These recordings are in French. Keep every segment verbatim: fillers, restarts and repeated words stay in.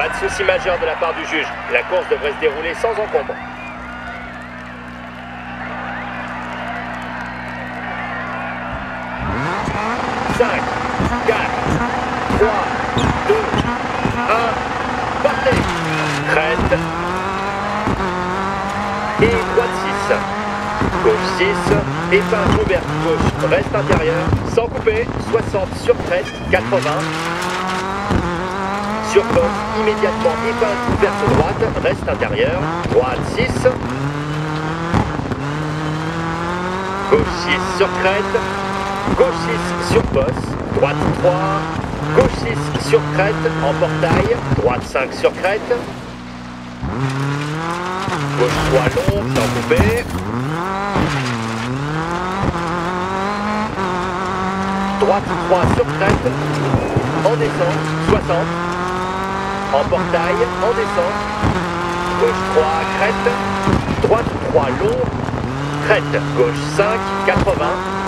Pas de souci majeur de la part du juge. La course devrait se dérouler sans encombre. cinq, quatre, trois, deux, un, partez. Crête. Et droite six. Gauche six. Épingle ouverte gauche. Reste intérieur. Sans couper. soixante sur crête. quatre-vingts. Sur poste, immédiatement épingle ouverte droite. Reste intérieur. Droite six. Gauche six sur crête. Gauche six sur poste, droite trois, gauche six sur crête, en portail, droite cinq sur crête, gauche trois long, sans couper, droite trois sur crête, en descente, soixante, en portail, en descente, gauche trois, crête, droite trois long, crête, gauche cinq, quatre-vingts,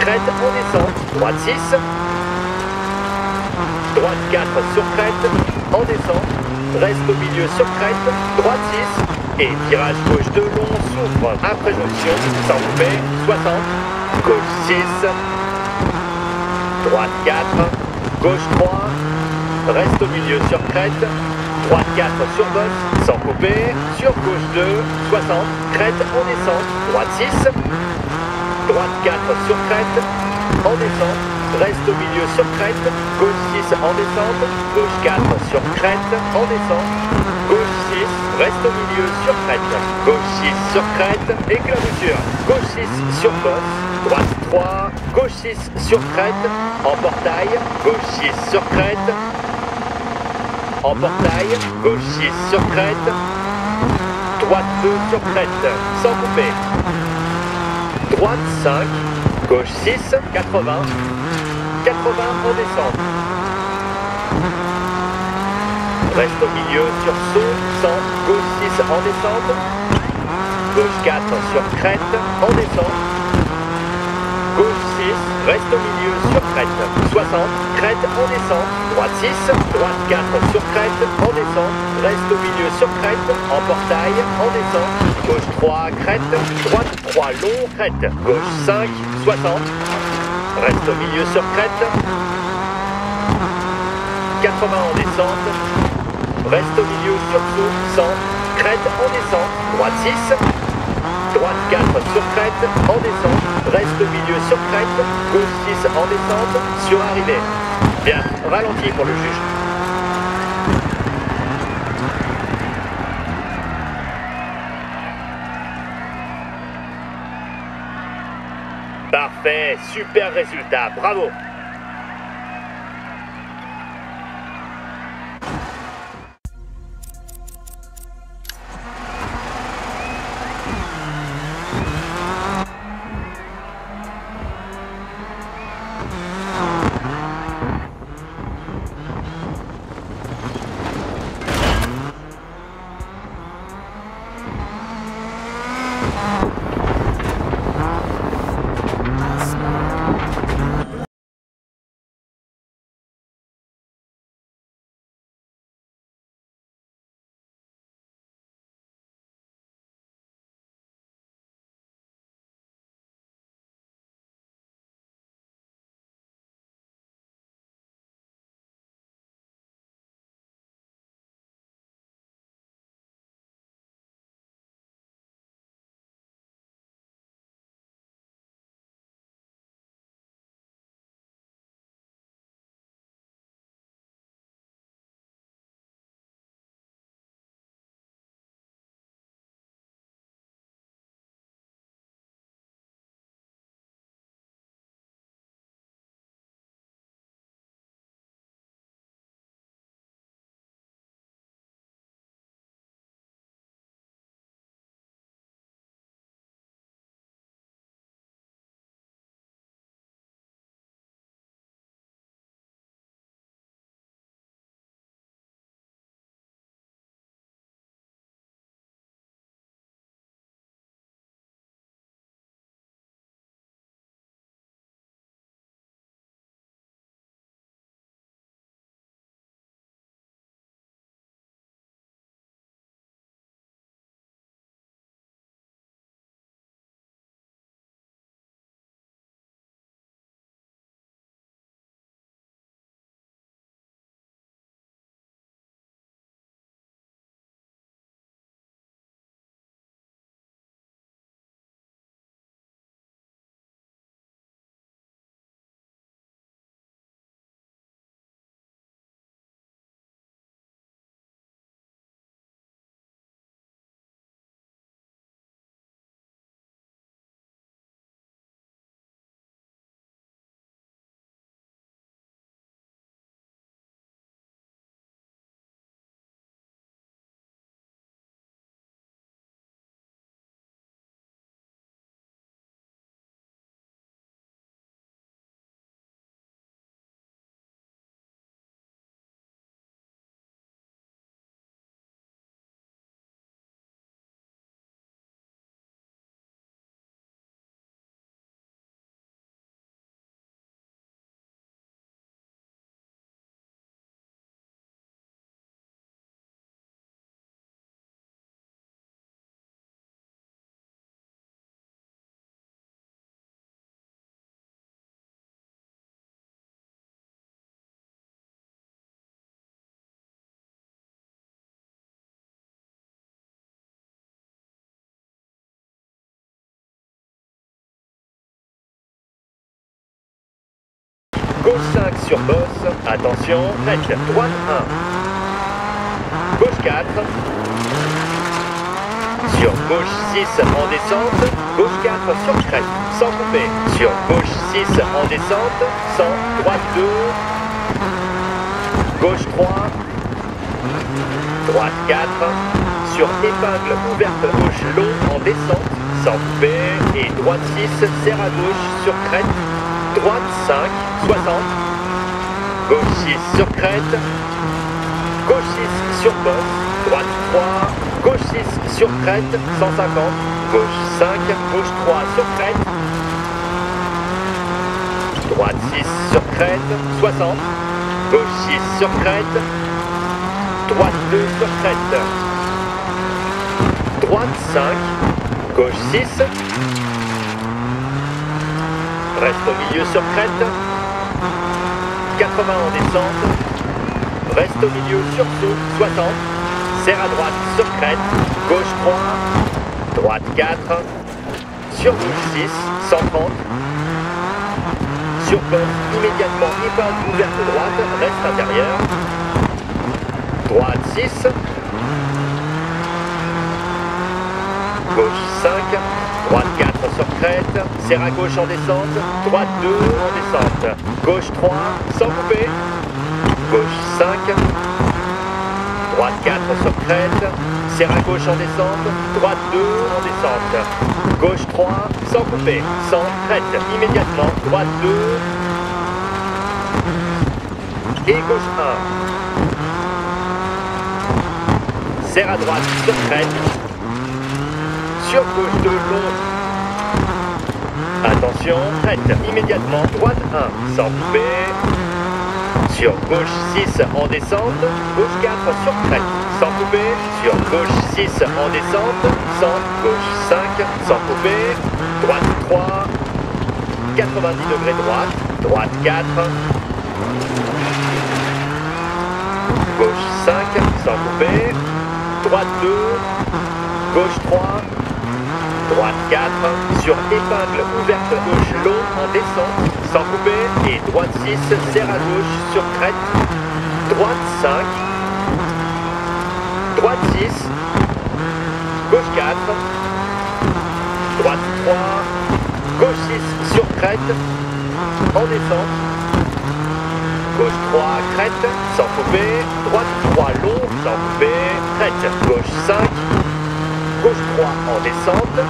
crête en descente, droite six, droite quatre sur crête, en descente, reste au milieu sur crête, droite six, et virage gauche de long, s'ouvre à préjonction, sans couper, soixante, gauche six, droite quatre, gauche trois, reste au milieu sur crête, droite quatre sur bosse, sans couper, sur gauche deux, soixante, crête en descente, droite six, droite quatre sur crête, en descente, reste au milieu sur crête, gauche six en descente, gauche quatre sur crête, en descente, gauche six, reste au milieu sur crête, gauche six sur crête, éclaboussure, gauche six sur bosse, droite trois, gauche six sur crête, en portail, gauche six sur crête, en portail, gauche six sur crête, droite deux sur crête, sans couper. Droite cinq, gauche six, quatre-vingts, quatre-vingts en descente. Reste au milieu sur saut, cent, gauche six en descente. Gauche quatre sur crête, en descente. Gauche six, reste au milieu sur crête, soixante, crête en descente. Droite six, droite quatre sur crête, en descente. Reste au milieu sur crête, en portail, en descente. Gauche trois, crête, droite trois, long, crête, gauche cinq, soixante, reste au milieu sur crête, quatre-vingts en descente, reste au milieu sur saut, cent, crête en descente, droite six, droite quatre sur crête, en descente, reste au milieu sur crête, gauche six en descente, sur arrivée. Bien, ralenti pour le juge. Parfait, super résultat, bravo! Gauche cinq sur bosse, attention, nec. Droite un. Gauche quatre. Sur gauche six en descente, gauche quatre sur crête, sans couper. Sur gauche six en descente, cent, droite deux. Gauche trois. Droite quatre. Sur épingle ouverte gauche long en descente, sans couper. Et droite six, serre à gauche sur crête. Droite cinq, soixante. Gauche six sur crête. Gauche six sur bosse. Droite trois. Gauche six sur crête. cent cinquante. Gauche cinq. Gauche trois sur crête. Droite six sur crête. soixante. Gauche six sur crête. Droite deux sur crête. Droite cinq. Gauche six. Reste au milieu sur crête, quatre-vingts en descente, reste au milieu sur saut, soixante, serre à droite sur crête, gauche trois, droite quatre, sur gauche six, cent trente, sur bosse immédiatement épingle ouverte droite, reste intérieur, droite six, gauche cinq, droite quatre sur crête, serre à gauche en descente, droite deux en descente, gauche trois, sans couper, gauche cinq, droite quatre sur crête, serre à gauche en descente, droite deux en descente, gauche trois, sans couper, sans crête, immédiatement, droite deux, et gauche un, serre à droite sur crête, sur gauche de long. Attention, crête, immédiatement, droite un, sans couper, sur gauche six en descente, gauche quatre sur crête, sans couper, sur gauche six en descente, cent, gauche cinq, sans couper, droite trois, quatre-vingt-dix degrés droite, droite quatre, gauche cinq, sans couper, droite deux, gauche trois, droite quatre, sur épingle ouverte gauche long en descente, sans couper, et droite six, serre à gauche sur crête, droite cinq, droite six, gauche quatre, droite trois, gauche six sur crête, en descente, gauche trois, crête, sans couper, droite trois, long, sans couper, crête, gauche cinq, gauche trois en descente,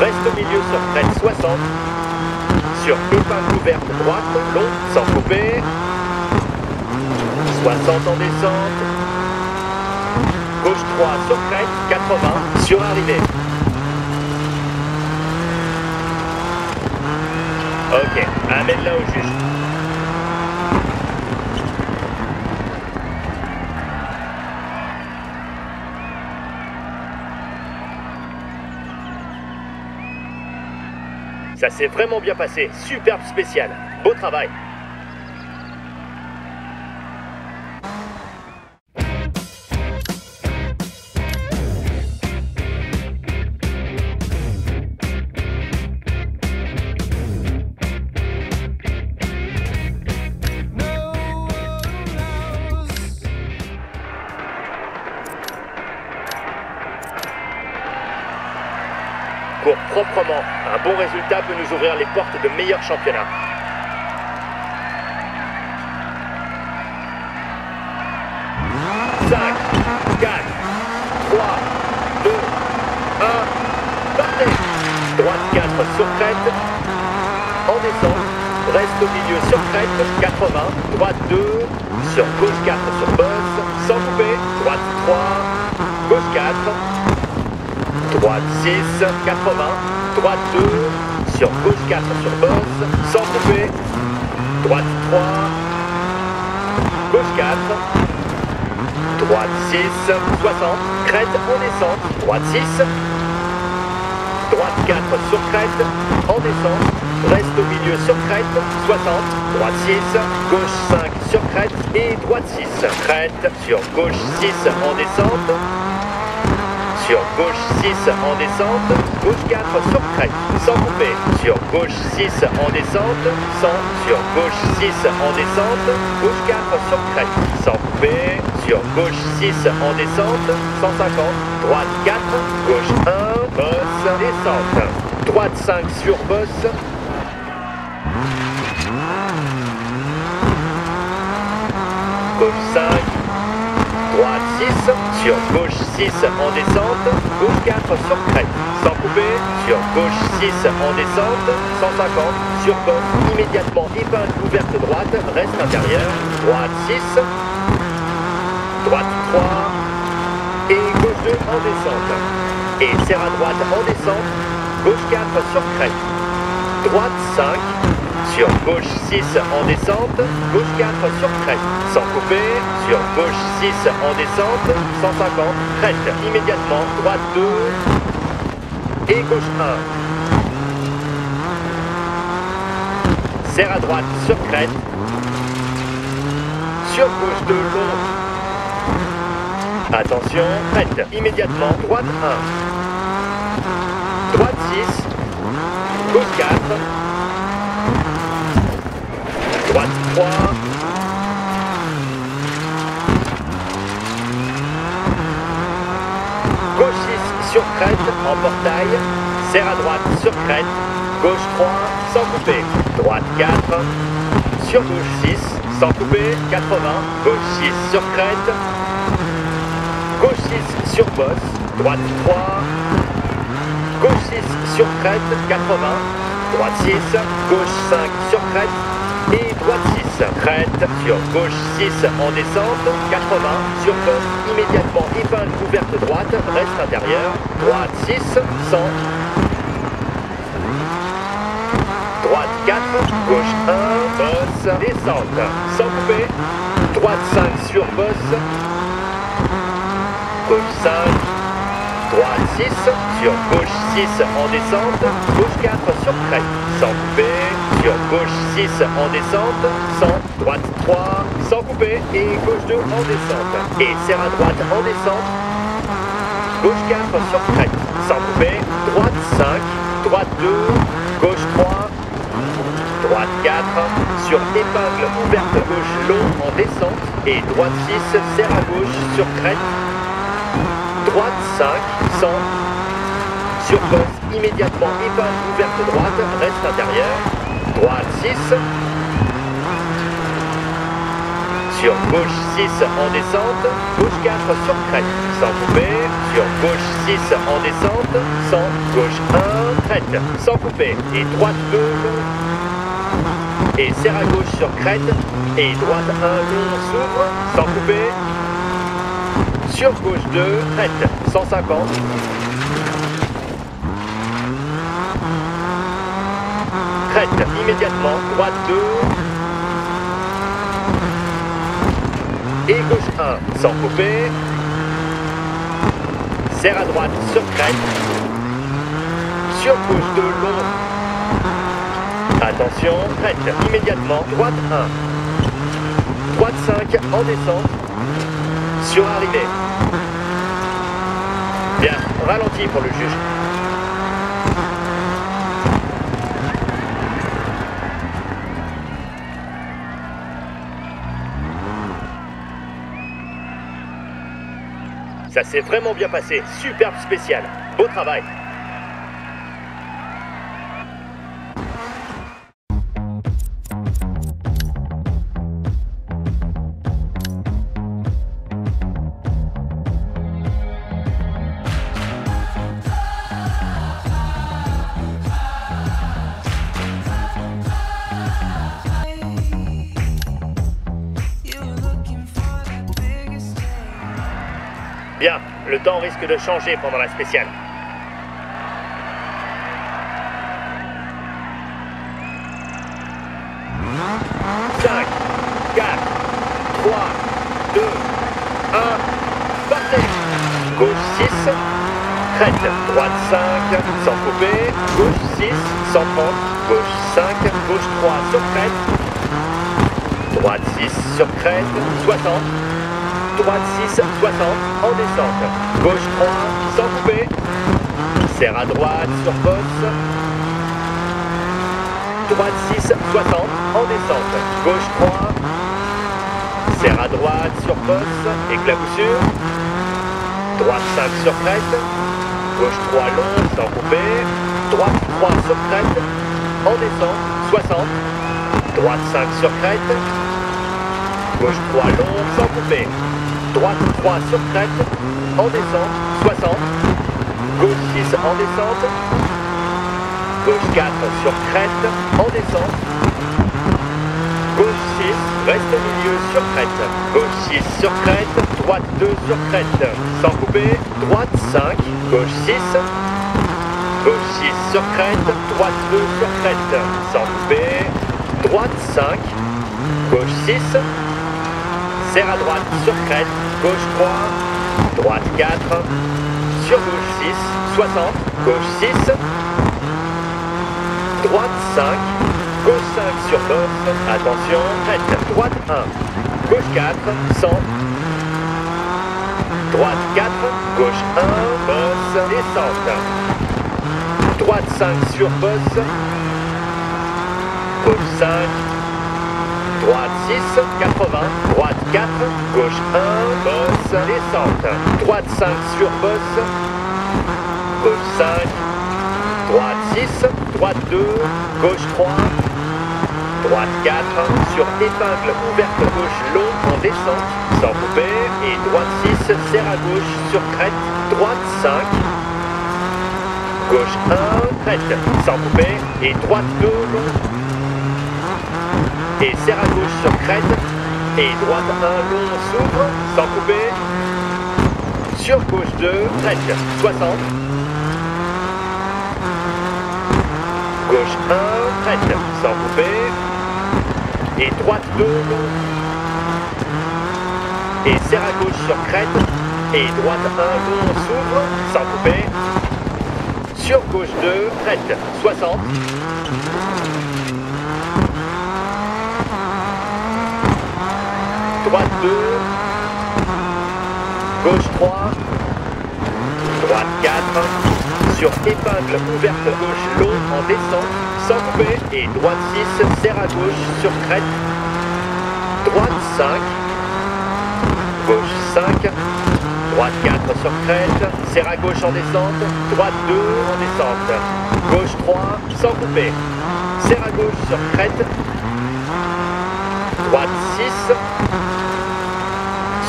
reste au milieu sur crête soixante, sur épingle ouverte droite, long, sans couper, soixante en descente, gauche trois sur crête, quatre-vingts sur arrivée. Ok, amène-la au juge. Ça s'est vraiment bien passé, superbe spécial, beau travail. Cours proprement, un bon résultat peut nous ouvrir les portes de meilleurs championnats. cinq, quatre, trois, deux, un, partez. Droite quatre sur crête, en descente, reste au milieu sur crête, quatre-vingts, droite deux, sur gauche quatre sur bosse, sans couper, droite trois, gauche quatre, droite six, quatre-vingts, droite deux, sur gauche quatre sur bosse, sans couper, droite trois, gauche quatre, droite six, soixante, crête en descente, droite six, droite quatre sur crête, en descente, reste au milieu sur crête, soixante, droite six, gauche cinq sur crête, et droite six, crête sur gauche six en descente, sur gauche six en descente, gauche quatre sur crête, sans couper, sur gauche six en descente, cent sur gauche six en descente, gauche quatre sur crête, sans couper, sur gauche six en descente, cent cinquante, droite quatre, gauche un, bosse, descente, droite cinq sur bosse, gauche cinq, droite six, sur gauche six en descente, gauche quatre sur crête, sans couper, sur gauche six en descente, cent cinquante, sur bosse, immédiatement épingle ouverte droite, reste intérieur, droite six, droite trois, et gauche deux en descente, et serre à droite en descente, gauche quatre sur crête, droite cinq, sur gauche six en descente, gauche quatre sur crête, sans couper, sur gauche six en descente, cent cinquante, crête, immédiatement, droite deux, et gauche un. Serre à droite sur crête, sur gauche deux, long. Attention, crête, immédiatement, droite un, droite six, gauche quatre, droite trois, gauche six sur crête en portail, serre à droite sur crête, gauche trois sans couper, droite quatre, sur gauche six sans couper, quatre-vingts, gauche six sur crête, gauche six sur bosse, droite trois, gauche six sur crête, quatre-vingts, droite six, gauche cinq sur crête, et droite six, crête sur gauche six en descente, quatre-vingts, sur bosse, immédiatement épingle ouverte droite, reste intérieur, droite six, cent, droite quatre, gauche un, bosse, descente, sans couper, droite cinq sur bosse, gauche cinq, droite six, sur gauche six en descente, gauche quatre sur crête, sans couper, sur gauche six en descente, cent, droite trois, sans couper, et gauche deux en descente, et serre à droite en descente, gauche quatre sur crête, sans couper, droite cinq, droite deux, gauche trois, droite quatre, sur épingle ouverte gauche long en descente, et droite six, serre à gauche sur crête, droite cinq, cent, sur bosse, immédiatement épingle ouverte droite, reste intérieur, droite six, sur gauche six en descente, gauche quatre sur crête, sans couper, sur gauche six en descente, cent, gauche un, crête, sans couper, et droite deux, long, et serre à gauche sur crête, et droite un, long, s'ouvre, sans couper, sur gauche deux, crête, cent cinquante, crête, immédiatement, droite deux, et gauche un, sans couper, serre à droite sur crête, sur gauche deux, long, attention, crête, immédiatement, droite un, droite cinq, en descente, sur arrivée. Bien, ralenti pour le juge. Ça s'est vraiment bien passé, superbe spécial, beau travail. Bien, le temps risque de changer pendant la spéciale. cinq, quatre, trois, deux, un, partez. Gauche six, crête, droite cinq, sans couper, gauche six, sans pente, gauche cinq, gauche trois, sur crête, droite six, sur crête, soixante, droite six, soixante, en descente, gauche trois, sans couper. Serre à droite sur bosse. Droite six, soixante en descente. Gauche trois. Serre à droite sur bosse. Éclaboussure. Droite cinq sur crête. Gauche trois long sans couper. Droite trois sur crête. En descente, soixante. Droite cinq sur crête. Gauche trois long sans couper. Droite trois sur crête. En descente, soixante. Gauche six en descente, gauche quatre sur crête, en descente, gauche six, reste au milieu sur crête, gauche six sur crête, droite deux sur crête, sans couper, droite cinq, gauche six, gauche six sur crête, droite deux sur crête, sans couper, droite cinq, gauche six, serre à droite sur crête, gauche trois, droite quatre, sur gauche six, soixante, gauche six, droite cinq, gauche cinq sur bosse, attention, crête, droite un, gauche quatre, cent, droite quatre, gauche un, bosse, descente, droite cinq sur bosse, gauche cinq, droite six, quatre-vingts, droite quatre, gauche un, bosse, descente, droite cinq sur bosse, gauche cinq, droite six, droite deux, gauche trois, droite quatre, sur épingle ouverte gauche long en descente, sans couper, et droite six, serre à gauche sur crête, droite cinq, gauche un, crête, sans couper, et droite deux long, et serre à gauche sur crête, et droite un long s'ouvre, sans couper, sur gauche deux, crête, soixante, gauche un, crête, sans couper, et droite deux long, et serre à gauche sur crête, et droite un long s'ouvre, sans couper, sur gauche deux, crête, soixante, droite deux, gauche trois, droite quatre, sur épingle ouverte gauche long en descente, sans couper, et droite six, serre à gauche sur crête, droite cinq, gauche cinq, droite quatre sur crête, serre à gauche en descente, droite deux en descente, gauche trois, sans couper, serre à gauche sur crête, droite six,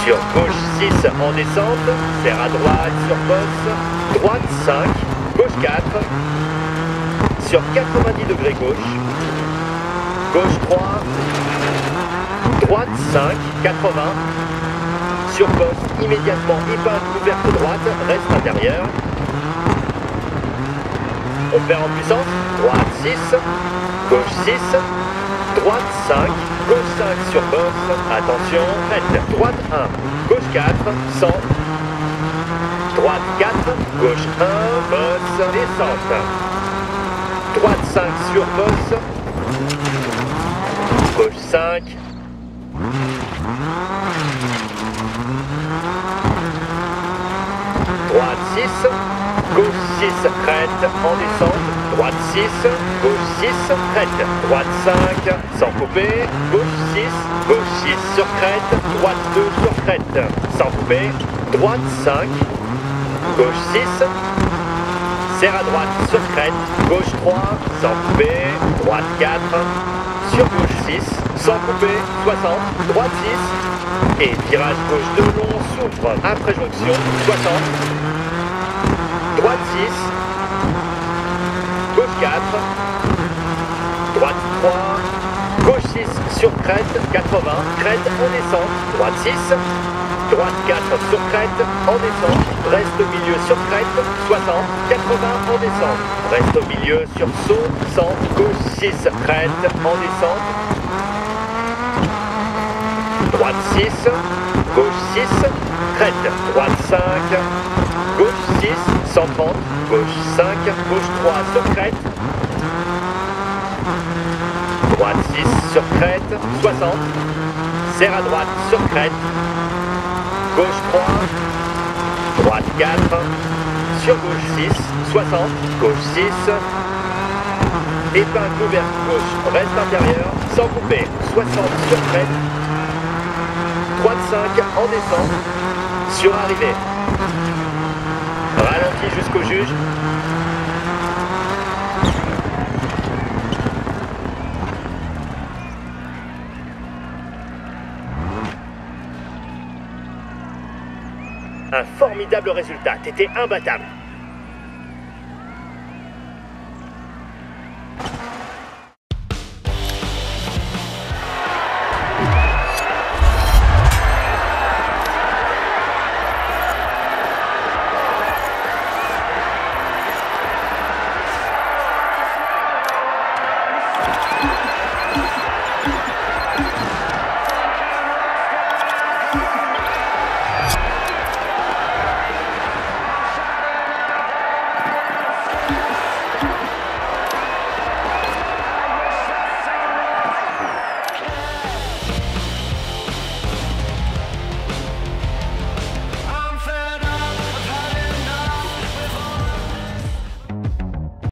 sur gauche six en descente, serre à droite sur bosse, droite cinq, gauche quatre, sur quatre-vingt-dix degrés gauche, gauche trois, droite cinq, quatre-vingts, sur bosse immédiatement épingle ouverte droite, reste intérieur, on perd en puissance, droite six, gauche six, droite cinq, gauche cinq sur bosse, attention, crête, droite un, gauche quatre, cent, droite quatre, gauche un, bosse, descente, droite cinq sur bosse, gauche cinq, droite six, gauche six, crête, en descente, droite six, gauche six, crête, droite cinq, sans couper, gauche six, gauche six sur crête, droite deux sur crête, sans couper, droite cinq, gauche six, serre à droite sur crête, gauche trois, sans couper, droite quatre, sur gauche six, sans couper, soixante, droite six, et virage gauche de long, s'ouvre, après jonction, soixante, droite six, gauche quatre, droite trois, gauche six sur crête, quatre-vingts, crête en descente, droite six, droite quatre sur crête, en descente, reste au milieu sur crête, soixante, quatre-vingts en descente, reste au milieu sur saut, cent, gauche six, crête, en descente, droite six, gauche six, crête, droite cinq, gauche six, cent trente, gauche cinq, gauche trois sur crête, droite six sur crête, soixante, serre à droite sur crête, gauche trois, droite quatre, sur gauche six, soixante, gauche six, épingle ouverte gauche, reste intérieur, sans couper, soixante sur crête, droite cinq en descente, sur arrivée, ralenti jusqu'au juge, un formidable résultat, t'étais imbattable.